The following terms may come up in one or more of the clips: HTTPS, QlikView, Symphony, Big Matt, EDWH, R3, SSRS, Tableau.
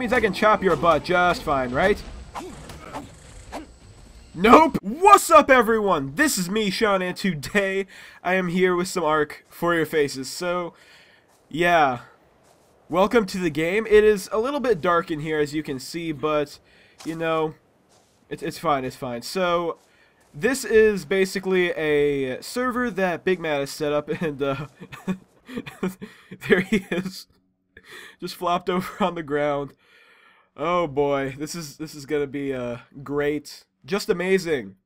means I can chop your butt just fine, right? Nope! What's up, everyone? This is me, Sean, and today I am here with some Arc for your faces. So, yeah. Welcome to the game. It is a little bit dark in here, as you can see, but, you know, it's fine, it's fine. So, this is basically a server that Big Matt has set up, and, there he is. Just flopped over on the ground. Oh, boy. This is gonna be, great. Just amazing.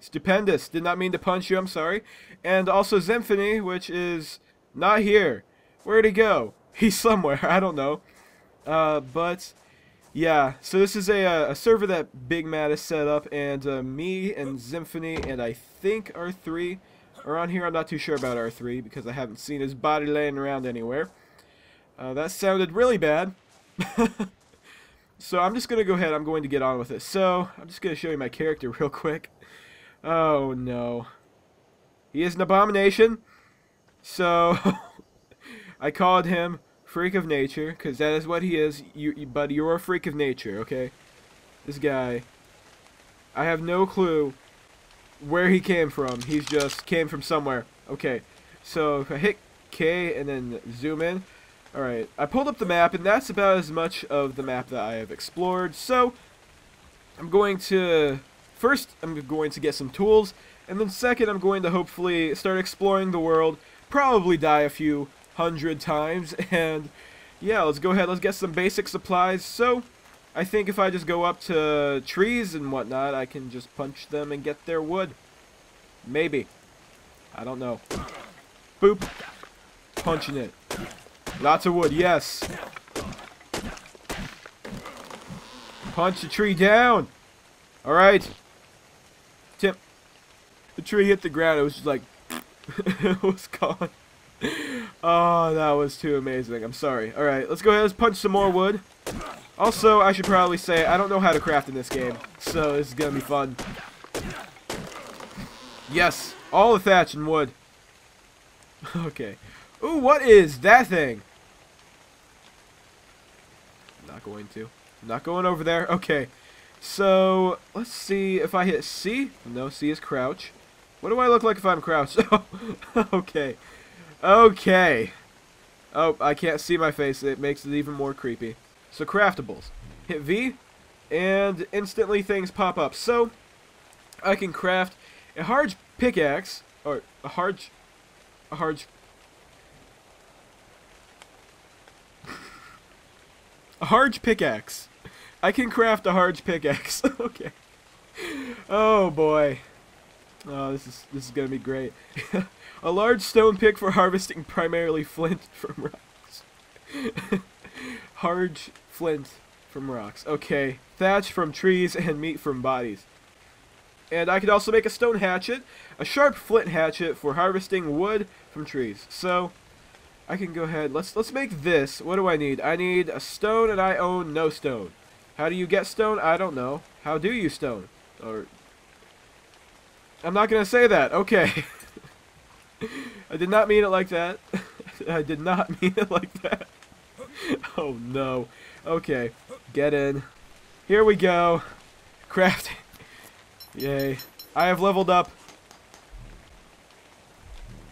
Stupendous. Did not mean to punch you, I'm sorry. And also Symphony, which is not here. Where'd he go? He's somewhere, I don't know. But, yeah. So this is a server that Big Matt has set up, and me and Symphony and I think R3 are on here. I'm not too sure about R3 because I haven't seen his body laying around anywhere. That sounded really bad. So I'm just going to go ahead, I'm going to get on with it. So, I'm just going to show you my character real quick. Oh no. He is an abomination. So, I called him Freak of Nature, because that is what he is. But you're a Freak of Nature, okay? This guy. I have no clue where he came from. He's just came from somewhere. Okay, so if I hit K and then zoom in. Alright, I pulled up the map, and that's about as much of the map that I have explored, so I'm going to, first, I'm going to get some tools, and then second, I'm going to hopefully start exploring the world, probably die a few hundred times, and yeah, let's go ahead, let's get some basic supplies. So, I think if I just go up to trees and whatnot, I can just punch them and get their wood. Maybe. I don't know. Boop. Punching it. Lots of wood, yes. Punch the tree down. Alright. Tip. The tree hit the ground. It was just like... it was gone. Oh, that was too amazing. I'm sorry. Alright, let's go ahead and punch some more wood. Also, I should probably say, I don't know how to craft in this game. So, this is going to be fun. Yes. All the thatch and wood. Okay. Ooh, what is that thing? Not going to. Not going over there. Okay. So, let's see if I hit C. No, C is crouch. What do I look like if I'm crouched? Okay. Okay. Oh, I can't see my face. It makes it even more creepy. So, craftables. Hit V, and instantly things pop up. So, I can craft a hard pickaxe, or a hard pickaxe. I can craft a hard pickaxe. Okay. Oh boy. Oh, this is gonna be great. A large stone pick for harvesting primarily flint from rocks. Hard flint from rocks. Okay. Thatch from trees and meat from bodies. And I could also make a stone hatchet, a sharp flint hatchet for harvesting wood from trees. So. I can go ahead. Let's make this. What do I need? I need a stone, and I own no stone. How do you get stone? I don't know. How do you stone? Or I'm not gonna say that. Okay. I did not mean it like that. I did not mean it like that. Oh no. Okay. Get in. Here we go. Crafting. Yay. I have leveled up.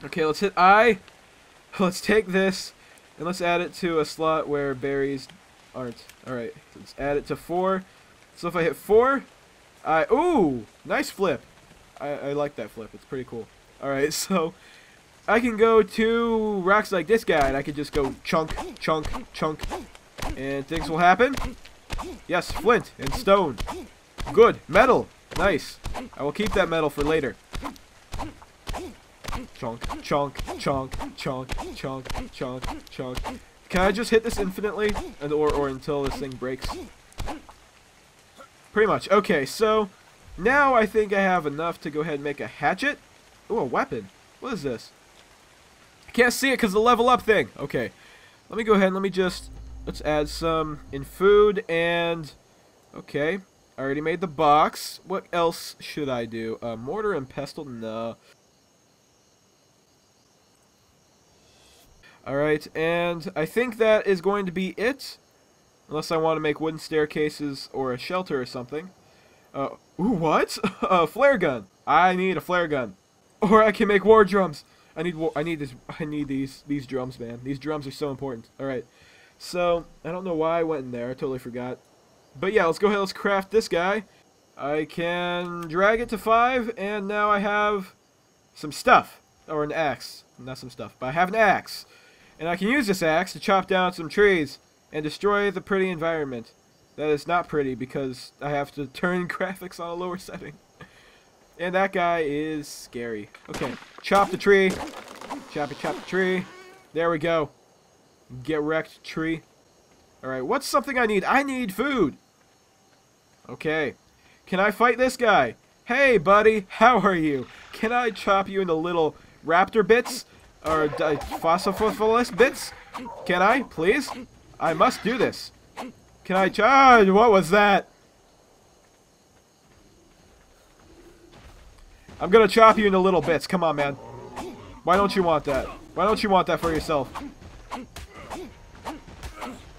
Okay. Let's hit I. Let's take this, and let's add it to a slot where berries aren't. Alright, let's add it to 4. So if I hit 4, I... Ooh! Nice flip! I like that flip. It's pretty cool. Alright, so I can go to rocks like this guy, and I can just go chunk, chunk, chunk, and things will happen. Yes, flint and stone. Good. Metal. Nice. I will keep that metal for later. Chunk, chunk, chunk, chunk, chunk, chunk, chunk. Can I just hit this infinitely? And or until this thing breaks? Pretty much. Okay, so now I think I have enough to go ahead and make a hatchet. Ooh, a weapon. What is this? I can't see it because of the level up thing. Okay. Let me go ahead and let's add some in food and... Okay. I already made the box. What else should I do? Mortar and pestle? No. Alright, and I think that is going to be it Unless I want to make wooden staircases or a shelter or something. Ooh, what? A flare gun. I need a flare gun. Or I can make war drums. I need these drums, man. These drums are so important. All right. So, I don't know why I went in there. I totally forgot. But yeah, let's go ahead. Let's craft this guy. I can drag it to 5, and now I have some stuff. Or an axe. Not some stuff, but I have an axe. And I can use this axe to chop down some trees and destroy the pretty environment. That is not pretty because I have to turn graphics on a lower setting. And that guy is scary. Okay, chop the tree. Chop the tree. There we go. Get wrecked, tree. Alright, what's something I need? I need food! Okay. Can I fight this guy? Hey, buddy, how are you? Can I chop you into little raptor bits? Or phosphophilis bits? Can I, please? I must do this. Can I charge? What was that? I'm gonna chop you into little bits. Come on, man. Why don't you want that? Why don't you want that for yourself?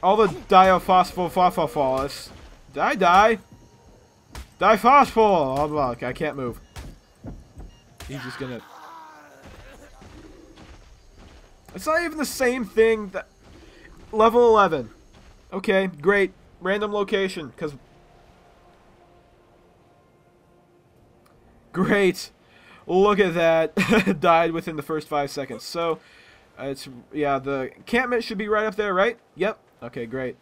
All the diophosphophophophos. Die. Diphosphol! Oh, look, I can't move. He's just gonna... It's not even the same thing that... Level 11. Okay, great. Random location, because... Great. Look at that. Died within the first 5 seconds. So, it's... Yeah, the encampment should be right up there, right? Yep. Okay, great.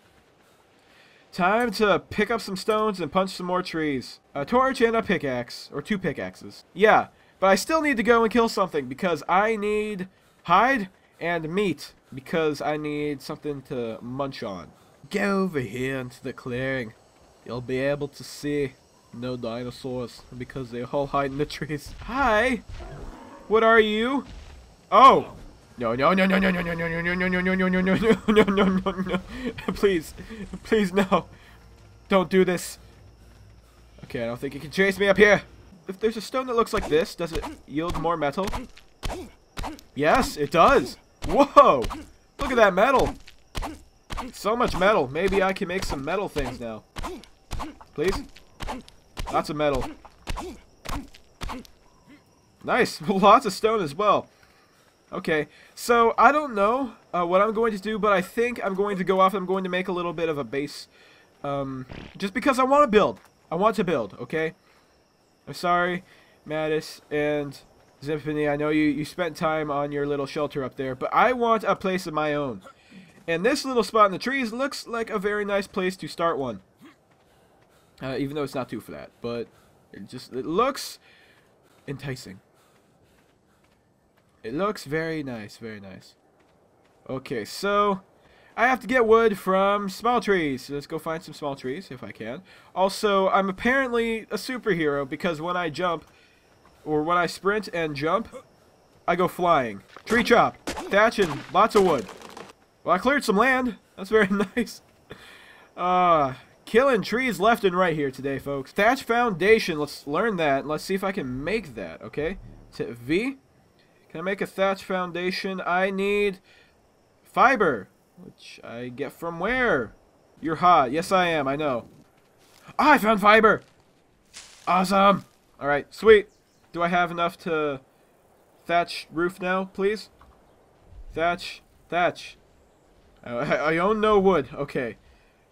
Time to pick up some stones and punch some more trees. A torch and a pickaxe. Or 2 pickaxes. Yeah, but I still need to go and kill something because I need hide and meat. Because I need something to munch on. Get over here into the clearing. You'll be able to see no dinosaurs because they all hide in the trees. Hi! What are you? Oh! No, please no, don't do this. Okay, I don't think it can chase me up here. If there's a stone that looks like this, does it yield more metal? Yes, it does. Whoa, look at that metal. So much metal. Maybe I can make some metal things now. Please, lots of metal. Nice, lots of stone as well. Okay, so I don't know what I'm going to do, but I think I'm going to go off and I'm going to make a little bit of a base. Just because I want to build. I want to build, okay? I'm sorry, Mattis and Symphony, I know you spent time on your little shelter up there, but I want a place of my own. And this little spot in the trees looks like a very nice place to start one. Even though it's not too flat, but it looks enticing. It looks very nice, very nice. Okay, so I have to get wood from small trees. So let's go find some small trees if I can. Also, I'm apparently a superhero because when I jump, or when I sprint and jump, I go flying. Tree chop, thatch, and lots of wood. Well, I cleared some land. That's very nice. Killing trees left and right here today, folks. Thatch foundation. Let's learn that. Let's see if I can make that. Okay, to V. Can I make a thatch foundation? I need fiber, which I get from where? You're hot. Yes, I am. I know. I found fiber. Awesome. All right, sweet. Do I have enough to thatch roof now, please? Thatch. I own no wood. Okay.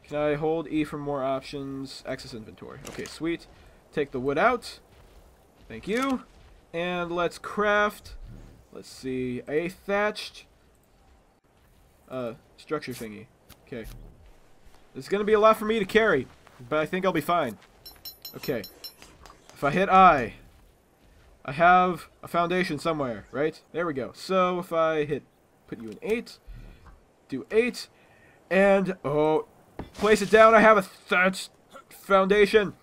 Can I hold E for more options? Access inventory. Okay, sweet. Take the wood out. Thank you. And let's craft... Let's see, a thatched structure thingy. Okay. It's going to be a lot for me to carry, but I think I'll be fine. Okay. If I hit I have a foundation somewhere, right? There we go. So if I hit, put you in 8, do 8, and, oh, place it down. I have a thatched foundation.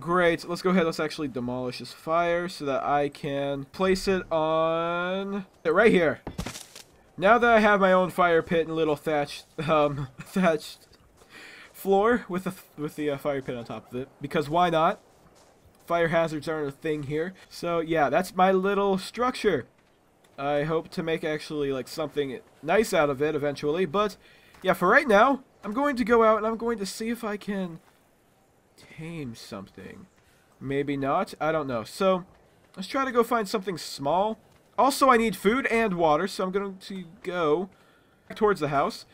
Great, let's go ahead, let's actually demolish this fire so that I can place it on right here. Now that I have my own fire pit and little thatched floor with the fire pit on top of it, because why not? Fire hazards aren't a thing here. So yeah, that's my little structure. I hope to make actually like something nice out of it eventually, but yeah, for right now, I'm going to go out and I'm going to see if I can tame something. Maybe not. I don't know. So let's try to go find something small. Also, I need food and water, so I'm going to go towards the house.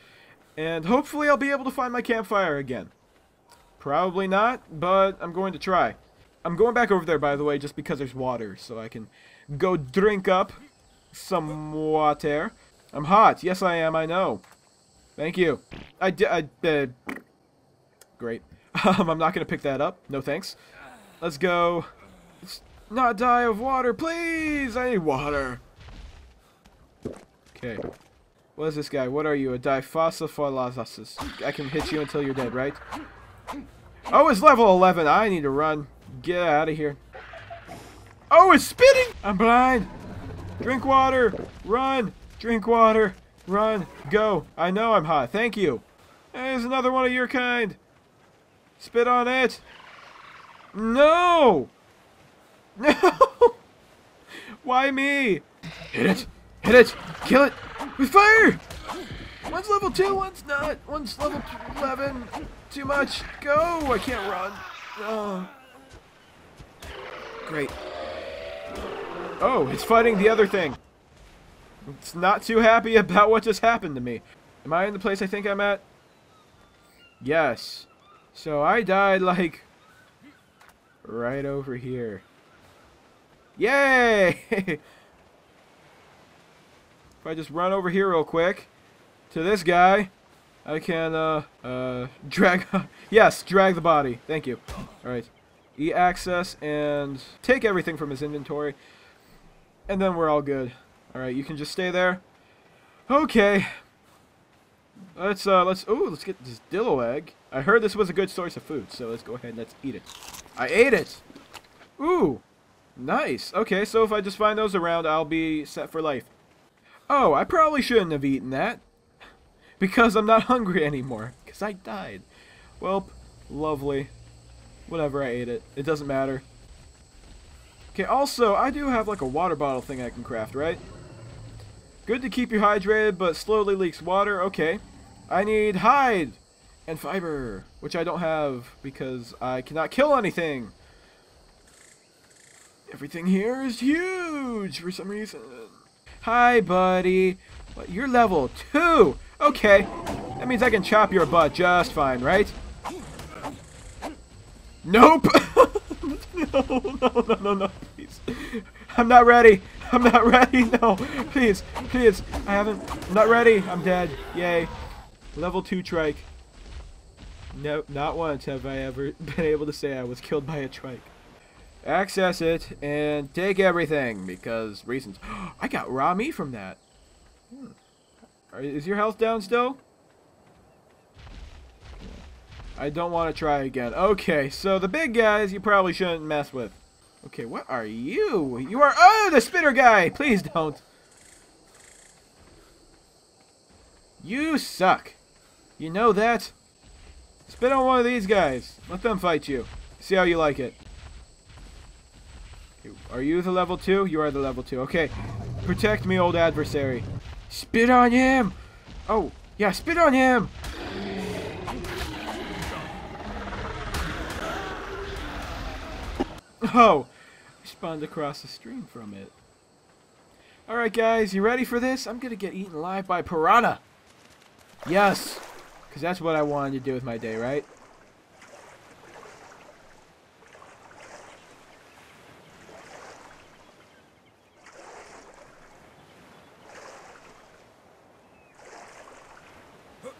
And hopefully I'll be able to find my campfire again. Probably not, but I'm going to try. I'm going back over there, by the way, just because there's water. So I can go drink up some water. I'm hot. Yes, I am. I know. Thank you. Great. I'm not going to pick that up. No thanks. Let's go. Let's not die of water, please. I need water. Okay. What is this guy? What are you? A diphospholazasis. I can hit you until you're dead, right? Oh, it's level 11. I need to run. Get out of here. Oh, it's spitting! I'm blind. Drink water. Run. Drink water. Run. Go. I know I'm hot. Thank you. There's another one of your kind. Spit on it. No! No! Why me? Hit it. Hit it. Kill it. With fire! One's level 2, one's not. One's level 11. Too much. Go! I can't run. Oh. Great. Oh, it's fighting the other thing. It's not too happy about what just happened to me. Am I in the place I think I'm at? Yes. So I died, like, right over here. Yay! If I just run over here real quick to this guy, I can drag yes, drag the body. Thank you. All right. E access and take everything from his inventory. And then we're all good. All right, you can just stay there. Okay. Let's get this dillo egg. I heard this was a good source of food, so let's go ahead and let's eat it. I ate it. Ooh. Nice. Okay, so if I just find those around, I'll be set for life. Oh, I probably shouldn't have eaten that, because I'm not hungry anymore, because I died. Well, lovely. Whatever, I ate it. It doesn't matter. Okay, also, I do have like a water bottle thing I can craft, right? Good to keep you hydrated, but slowly leaks water. Okay. I need hide and fiber, which I don't have because I cannot kill anything. Everything here is huge for some reason. Hi, buddy. You're level 2. Okay. That means I can chop your butt just fine, right? Nope. No, please. I'm not ready. No, please. I'm not ready. I'm dead. Yay. Level 2 trike. No, not once have I ever been able to say I was killed by a trike. Access it and take everything because reasons. I got raw meat from that. Is your health down still? I don't want to try again. Okay, so the big guys you probably shouldn't mess with. Okay, what are you? You are the spitter guy. Please don't. You suck. You know that. Spit on one of these guys. Let them fight you. See how you like it. Are you the level 2? You are the level 2. Okay. Protect me, old adversary. Spit on him! Oh, yeah, spit on him! Oh, I spawned across the stream from it. Alright, guys, you ready for this? I'm gonna get eaten alive by piranha! Yes! Because that's what I wanted to do with my day, right?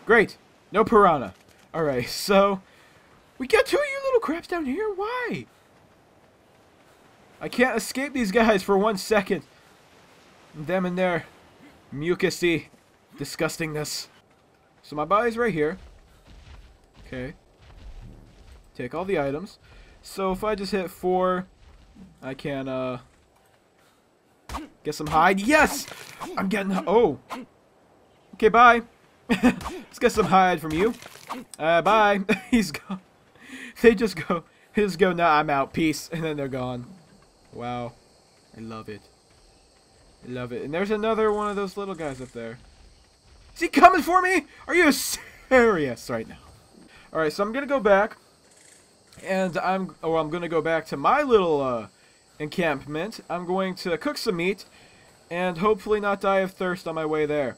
Great. No piranha. Alright, so we got 2 of you little craps down here? Why? I can't escape these guys for 1 second. Them and their mucusy disgustingness. So my body's right here. Okay. Take all the items. So if I just hit 4, I can get some hide. Yes! I'm getting okay, bye. Let's get some hide from you. Bye. He's gone. They just go. They just go. Nah, I'm out. Peace. And then they're gone. Wow. I love it. I love it. And there's another one of those little guys up there. Is he coming for me? Are you? hilarious right now. Alright, so I'm going to go back. And I'm going to go back to my little encampment. I'm going to cook some meat. And hopefully not die of thirst on my way there.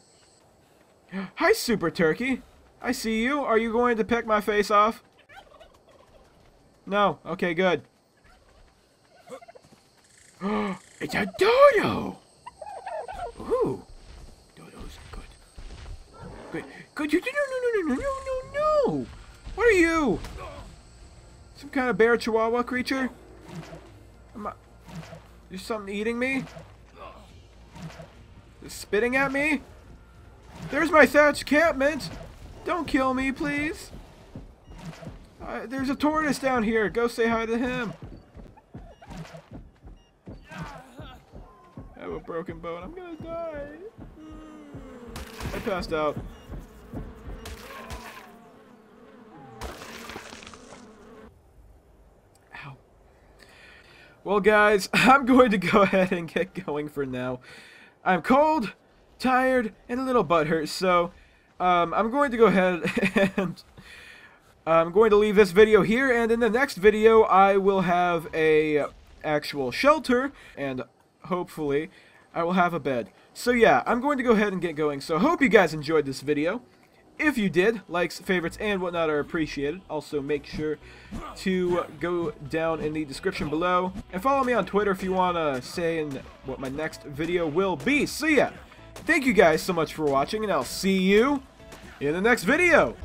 Hi, Super Turkey. I see you. Are you going to peck my face off? No. Okay, good. It's a dodo! Ooh. Dodo's good. Good. Good. No. What are you? Some kind of bear chihuahua creature? Is something eating me? Is spitting at me? There's my thatched encampment! Don't kill me, please! There's a tortoise down here. Go say hi to him. I have a broken bone. I'm gonna die. I passed out. Ow. Well, guys, I'm going to go ahead and get going for now. I'm cold, tired, and a little butthurt, so I'm going to go ahead and... I'm going to leave this video here, and in the next video I will have a actual shelter, and hopefully I will have a bed. So yeah, I'm going to go ahead and get going, so I hope you guys enjoyed this video. If you did, likes, favorites, and whatnot are appreciated. Also, make sure to go down in the description below, and follow me on Twitter if you want to say in what my next video will be. So yeah, thank you guys so much for watching, and I'll see you in the next video!